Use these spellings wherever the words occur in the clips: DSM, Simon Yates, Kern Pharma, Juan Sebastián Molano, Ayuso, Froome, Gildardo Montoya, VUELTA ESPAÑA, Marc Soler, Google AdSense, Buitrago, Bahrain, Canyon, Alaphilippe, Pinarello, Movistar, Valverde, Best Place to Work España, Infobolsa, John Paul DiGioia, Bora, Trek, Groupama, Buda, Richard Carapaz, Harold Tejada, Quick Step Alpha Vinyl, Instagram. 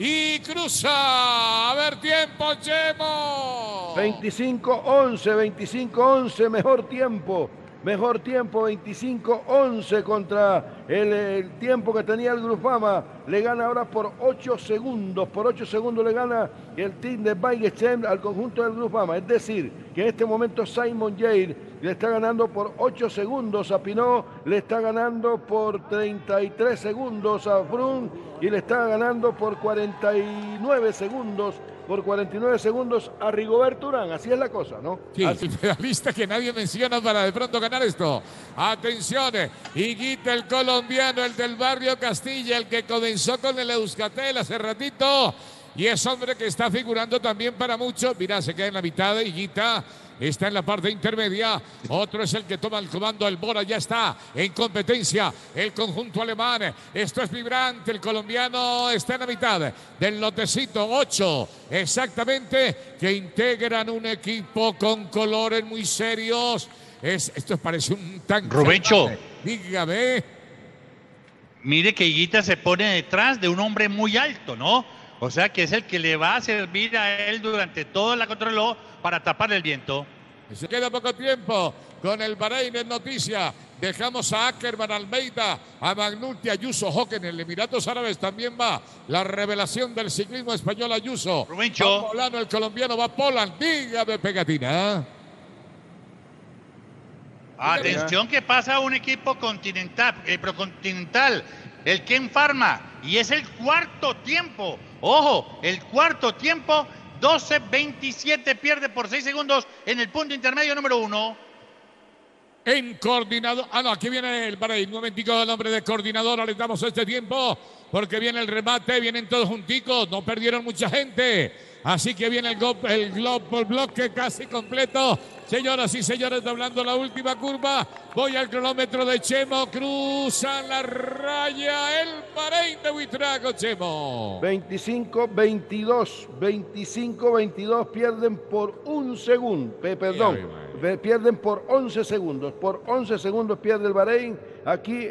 y cruza. A ver, tiempo, Chemo. 25-11, mejor tiempo. Mejor tiempo, 25-11 contra el tiempo que tenía el Groupama. Le gana ahora por 8 segundos. Por 8 segundos le gana el team de Bike al conjunto del Groupama. Es decir, que en este momento Simon Yates le está ganando por 8 segundos a Pinot. Le está ganando por 33 segundos a Froome. Y le está ganando por 49 segundos. Por 49 segundos a Rigoberto Urán. Así es la cosa, ¿no? Sí, el pedalista que nadie menciona para de pronto ganar esto. Atención, Higuita, el colombiano, el del barrio Castilla, el que comenzó con el Euskaltel hace ratito. Y es hombre que está figurando también para muchos. Mirá, se queda en la mitad de Higuita. Está en la parte intermedia. Otro es el que toma el comando. El Bora ya está en competencia. El conjunto alemán. Esto es vibrante. El colombiano está en la mitad del lotecito. 8 exactamente. Que integran un equipo con colores muy serios. Esto parece un tanque. Rubencho. Dígame. Mire que Higuita se pone detrás de un hombre muy alto, ¿no? O sea que es el que le va a servir a él durante toda la contrarreloj para tapar el viento. Se queda poco tiempo con el Bahrain en noticia. Dejamos a Ackermann, Almeida, a McNulty, Ayuso, Hocken. En el Emiratos Árabes también va la revelación del ciclismo español, Ayuso. Rubencho. Molano, el colombiano, va Poland. Dígame, pegatina. Atención que pasa un equipo continental, el procontinental, el Kern Pharma. Y es el cuarto tiempo. Ojo, el cuarto tiempo, 12-27, pierde por 6 segundos en el punto intermedio número 1. En coordinador, aquí viene el Bahrein, un momentico el nombre de coordinador, les damos este tiempo, porque viene el remate, vienen todos junticos, no perdieron mucha gente, así que viene el global bloque casi completo. Señoras y señores, doblando la última curva, voy al cronómetro de Chemo, cruza la raya, el Bahrein de Buitrago, Chemo. 25-22, pierden por un segundo, pierden por 11 segundos, pierde el Bahrein aquí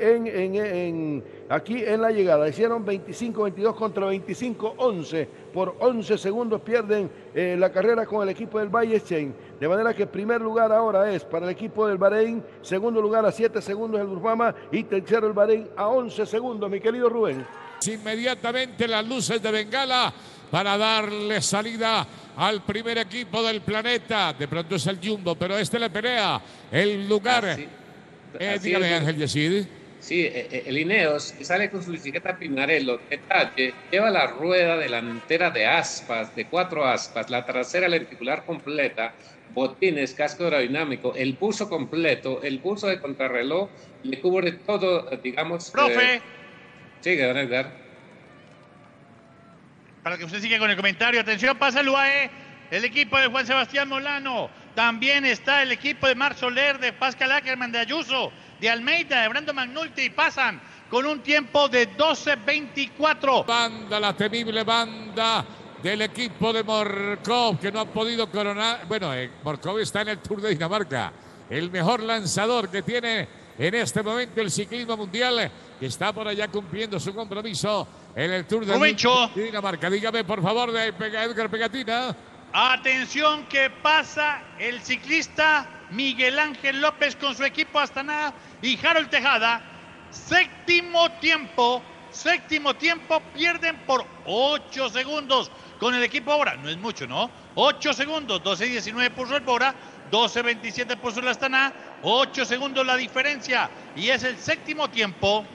aquí en la llegada. Hicieron 25-22 contra 25-11. Por 11 segundos pierden la carrera con el equipo del Valle Chain. De manera que primer lugar ahora es para el equipo del Bahrein, segundo lugar a 7 segundos el Burfama y tercero el Bahrein a 11 segundos, mi querido Rubén. Inmediatamente las luces de Bengala para darle salida al primer equipo del planeta. De pronto es el Jumbo, pero este le pelea el lugar. Dígame, Ángel Yesid. Sí, el Ineos sale con su bicicleta Pinarello. Detalle, lleva la rueda delantera de aspas, de 4 aspas, la trasera lenticular completa, botines, casco aerodinámico, el buzo completo, el buzo de contrarreloj, le cubre todo, digamos... ¡Profe! Sí, que van a ayudar. Para que usted siga con el comentario, atención, pasa el UAE, el equipo de Juan Sebastián Molano, también está el equipo de Marc Soler, de Pascal Ackermann, de Ayuso, de Almeida, de Brandon McNulty, pasan con un tiempo de 12-24. Banda, la temible banda del equipo de Mørkøv, que no ha podido coronar. Bueno, Mørkøv está en el Tour de Dinamarca, el mejor lanzador que tiene en este momento el ciclismo mundial, que está por allá cumpliendo su compromiso en el Tour de Dinamarca. Dígame, por favor, de Edgar Pegatina. Atención que pasa el ciclista Miguel Ángel López con su equipo Astana y Harold Tejada. Séptimo tiempo, pierden por 8 segundos con el equipo Bora. No es mucho, ¿no? 8 segundos, 12-19 puso el Bora, 12-27 puso el Astana, 8 segundos la diferencia y es el séptimo tiempo.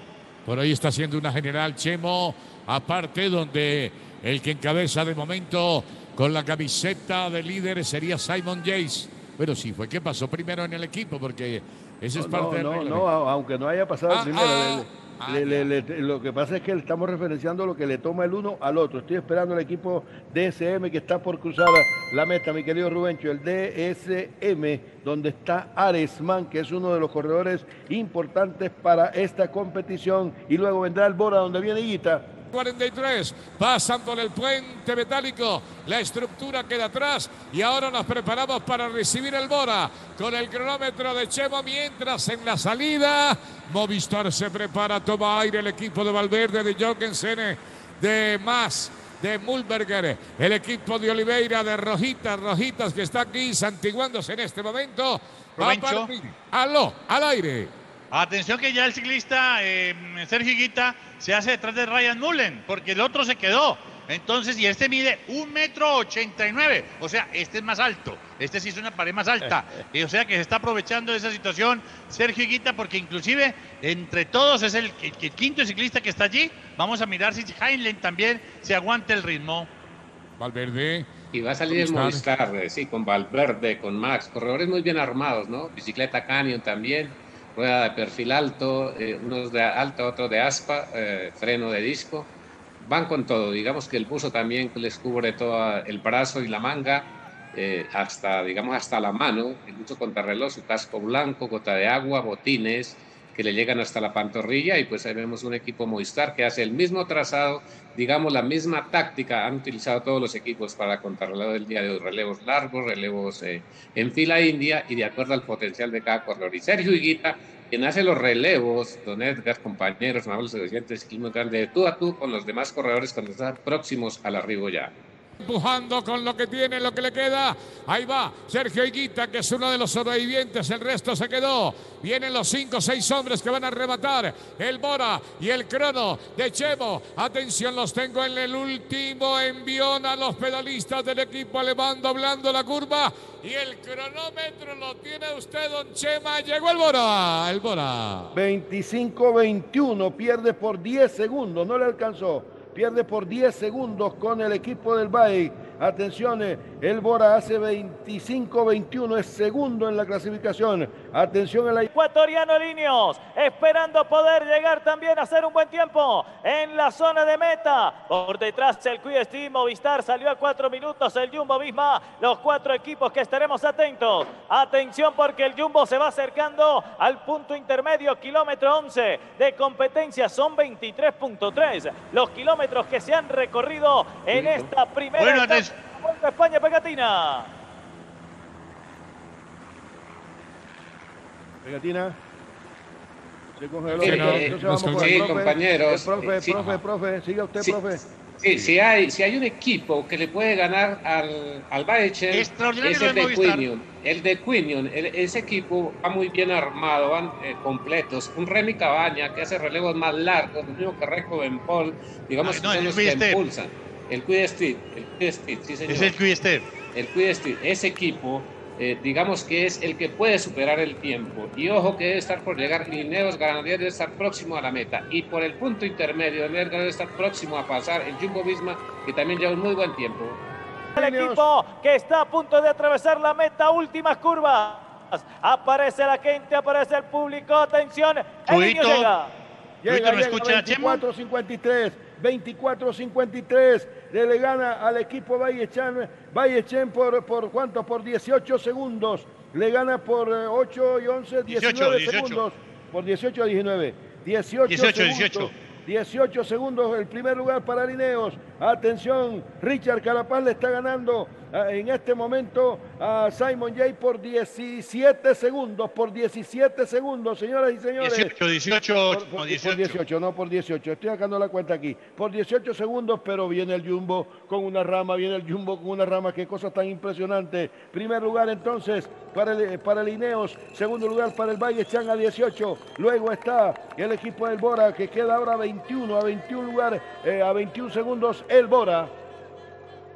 Por ahí está haciendo una general, Chemo, aparte donde el que encabeza de momento con la camiseta de líder sería Simon Yates. Bueno, sí, fue que pasó primero en el equipo, porque esa es parte del reglamento. No, aunque no haya pasado primero. Lo que pasa es que estamos referenciando lo que le toma el uno al otro. Estoy esperando el equipo DSM que está por cruzar la meta, mi querido Rubencho. El DSM, donde está Aresman, que es uno de los corredores importantes para esta competición. Y luego vendrá el Bora, donde viene Higuita. 43, pasan por el puente metálico, la estructura queda atrás y ahora nos preparamos para recibir el Bora con el cronómetro de Chemo, mientras en la salida Movistar se prepara, toma aire el equipo de Valverde, de Jorgensen, de Mas, de Mühlberger. El equipo de Oliveira, de Rojitas, que está aquí santiguándose en este momento. Al aire. Atención que ya el ciclista Sergio Higuita se hace detrás de Ryan Mullen, porque el otro se quedó. Entonces, y este mide 1,89 m, o sea, este es más alto, este sí es una pared más alta, y o sea que se está aprovechando de esa situación Sergio Higuita, porque inclusive entre todos es el quinto ciclista que está allí. Vamos a mirar si Heinlein también se aguanta el ritmo. Valverde. Y va a salir el Movistar, sí, con Valverde, con Max, corredores muy bien armados, ¿no? Bicicleta Canyon también, rueda de perfil alto, unos de alta, otros de aspa, freno de disco. Van con todo, digamos que el buzo también les cubre todo el brazo y la manga, hasta, digamos, hasta la mano, el buzo contrarreloj, su casco blanco, gota de agua, botines que le llegan hasta la pantorrilla, y pues ahí vemos un equipo Movistar que hace el mismo trazado, digamos la misma táctica, han utilizado todos los equipos para contrarreloj del día de hoy, relevos largos, relevos en fila india y de acuerdo al potencial de cada corredor. Y Sergio Higuita, quien hace los relevos, don Edgar, compañeros, amables oyentes, kilómetros de tú a tú con los demás corredores cuando están próximos al arribo ya. Empujando con lo que tiene, lo que le queda. Ahí va Sergio Higuita, que es uno de los sobrevivientes. El resto se quedó. Vienen los 5 o 6 hombres que van a arrebatar el Bora y el crono de Chemo. Atención, los tengo en el último envión a los pedalistas del equipo alemán, doblando la curva. Y el cronómetro lo tiene usted, don Chema. Llegó el Bora. 25-21. Pierde por 10 segundos. No le alcanzó. Pierde por 10 segundos con el equipo del Bahrein. Atención, el Bora hace 25-21, es segundo en la clasificación. Atención al ecuatoriano Ineos, esperando poder llegar también a hacer un buen tiempo en la zona de meta. Por detrás el Quick Step Movistar salió a 4 minutos, el Jumbo-Visma, los 4 equipos que estaremos atentos. Atención porque el Jumbo se va acercando al punto intermedio, kilómetro 11 de competencia, son 23.3 los kilómetros que se han recorrido en esta primera etapa. Vuelta a España, Pegatina. Se congeló. Sí, compañeros. Profe, siga usted, profe. Sí, si hay un equipo que le puede ganar al Baecher, es el de Quinion. Ese equipo va muy bien armado, van completos. Un Remy Cabaña que hace relevos más largos, lo mismo que Reco Benpol, digamos que son los que impulsan. El Quick Step, sí señor. Es el Quick Step. El Quick Step, ese equipo, digamos que es el que puede superar el tiempo. Y ojo que debe estar por llegar Ineos, Granadier debe estar próximo a la meta. Y por el punto intermedio, Ineos debe estar próximo a pasar el Jumbo-Visma, que también lleva un muy buen tiempo. El equipo que está a punto de atravesar la meta, últimas curvas. Aparece la gente, aparece el público, atención. El niño llega. Llega 24-53. 24-53, le gana al equipo Vallechan ¿por cuánto? Por 18 segundos, le gana por 8 y 11, 19 segundos, por 18 a 19, 18 segundos el primer lugar para Ineos. Atención, Richard Carapaz le está ganando en este momento a Simon Yates por 17 segundos, señoras y señores. 18, estoy sacando la cuenta aquí, por 18 segundos, pero viene el Jumbo con una rama, qué cosa tan impresionante. Primer lugar entonces para el Ineos, segundo lugar para el Vallechan a 18, luego está el equipo del Bora que queda ahora a 21 segundos el Bora.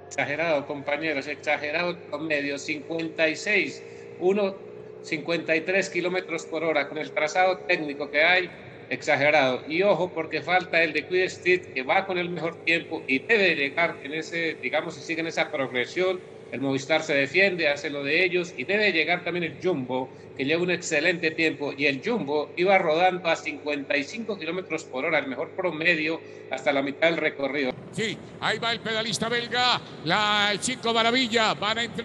Exagerado, compañeros, exagerado promedio, 53 kilómetros por hora con el trazado técnico que hay, exagerado. Y ojo porque falta el de Quick Step que va con el mejor tiempo y debe llegar en ese, digamos, si siguen esa progresión. El Movistar se defiende, hace lo de ellos y debe llegar también el Jumbo, que lleva un excelente tiempo. Y el Jumbo iba rodando a 55 kilómetros por hora, el mejor promedio hasta la mitad del recorrido. Sí, ahí va el pedalista belga, el chico maravilla.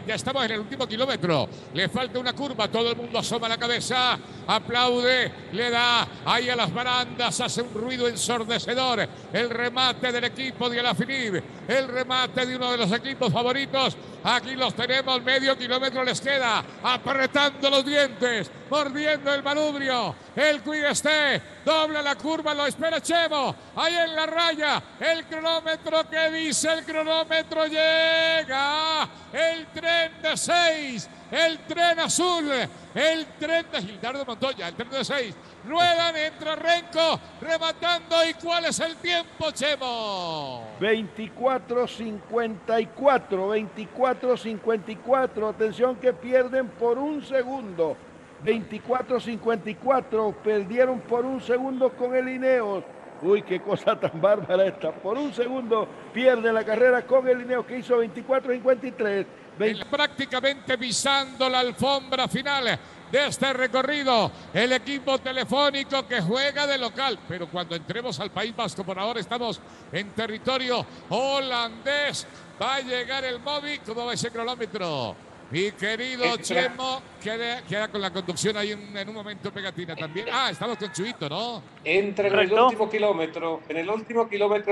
Ya estamos en el último kilómetro, le falta una curva, todo el mundo asoma la cabeza, aplaude, le da ahí a las barandas, hace un ruido ensordecedor. El remate del equipo de Alaphilippe, el remate de uno de los equipos favoritos. Aquí los tenemos, medio kilómetro les queda, apretando los dientes, mordiendo el manubrio. el Quick Step, dobla la curva, lo espera Chemo, ahí en la raya, el cronómetro, que dice el cronómetro, llega el tren de 6, el tren azul, el tren de Gildardo Montoya, el tren de 6, ruedan, entra Renko, rematando, ¿y cuál es el tiempo, Chemo? 24.54, atención que pierden por un segundo, 24.54, perdieron por un segundo con el Ineos. Uy, qué cosa tan bárbara esta. Por un segundo pierde la carrera con el Ineos, que hizo 24.53. Prácticamente pisando la alfombra final de este recorrido, el equipo telefónico que juega de local, pero cuando entremos al País Vasco, por ahora estamos en territorio holandés, va a llegar el móvil. ¿Cómo va ese cronómetro? Mi querido Chemo, queda con la conducción ahí en un momento pegatina también. Ah, estamos con Chuito, ¿no? Entra en el último kilómetro, el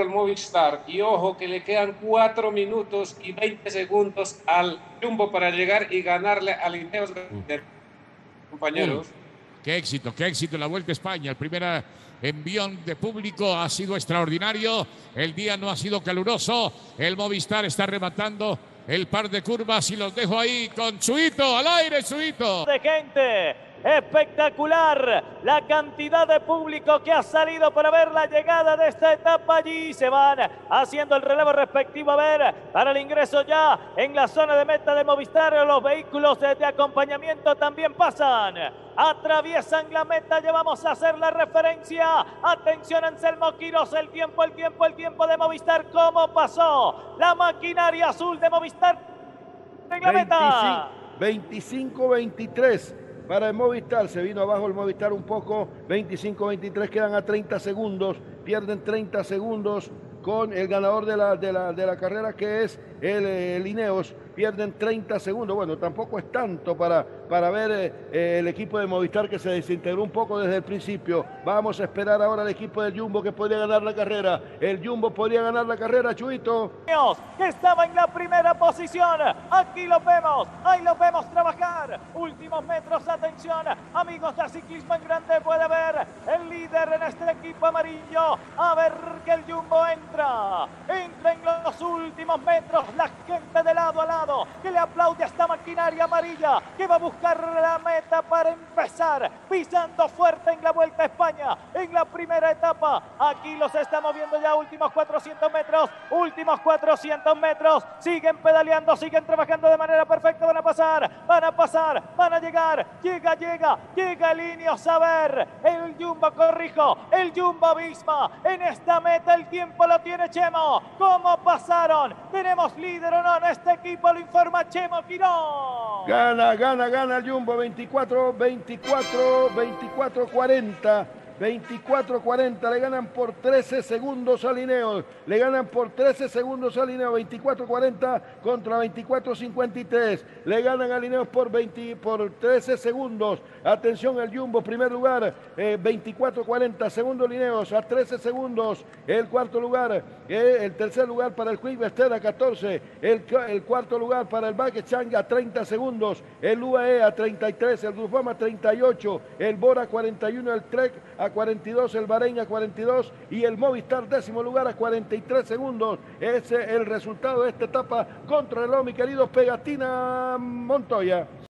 Movistar. Y ojo que le quedan 4 minutos y 20 segundos al Jumbo para llegar y ganarle al Ineos, compañeros. Qué éxito la Vuelta a España. El primer envión de público ha sido extraordinario. El día no ha sido caluroso. El Movistar está rematando el par de curvas y los dejo ahí con Chuito, al aire Chuito. De gente, espectacular la cantidad de público que ha salido para ver la llegada de esta etapa. Allí se van haciendo el relevo respectivo, a ver, para el ingreso ya en la zona de meta de Movistar. Los vehículos de acompañamiento también pasan, atraviesan la meta, llevamos a hacer la referencia. Atención Anselmo Quiroz, el tiempo de Movistar, cómo pasó la maquinaria azul de Movistar en la meta. 25-23 para el Movistar, se vino abajo el Movistar un poco, 25-23, quedan a 30 segundos, pierden 30 segundos con el ganador de la carrera, que es el Ineos, pierden 30 segundos. Bueno, tampoco es tanto para ver el equipo de Movistar, que se desintegró un poco desde el principio. Vamos a esperar ahora al equipo del Jumbo, que podría ganar la carrera. El Jumbo podría ganar la carrera, Chuito. Que estaba en la primera posición. Aquí lo vemos, ahí lo vemos trabajar. Últimos metros, atención, amigos de ciclismo en grande, puede ver el líder en este equipo amarillo. A ver que el Jumbo entra en los últimos metros, la gente de lado a lado, que le aplaude a esta maquinaria amarilla que va a buscar la meta para empezar pisando fuerte en la Vuelta a España, en la primera etapa. Aquí los estamos viendo ya, últimos 400 metros, siguen pedaleando, siguen trabajando de manera perfecta, van a llegar, llega el Ineos, a ver, el Jumbo, el Jumbo-Visma, en esta meta el tiempo lo tiene Chemo. ¿Cómo pasaron? ¿Tenemos líder o no en este equipo? Lo informa Chemo Quirón. Gana el Jumbo, 24-40, le ganan por 13 segundos al Ineos, 24-40 contra 24-53, le ganan al Ineos por 13 segundos. Atención al Jumbo, primer lugar, 24-40, segundo Ineos a 13 segundos, el cuarto lugar, el tercer lugar para el Quick Step a 14, el cuarto lugar para el Bahrain a 30 segundos, el UAE a 33, el Groupama a 38, el Bora a 41, el Trek a 42, el Bahrain a 42 y el Movistar décimo lugar a 43 segundos. Ese es el resultado de esta etapa contra el reloj, mi querido Pegatina Montoya.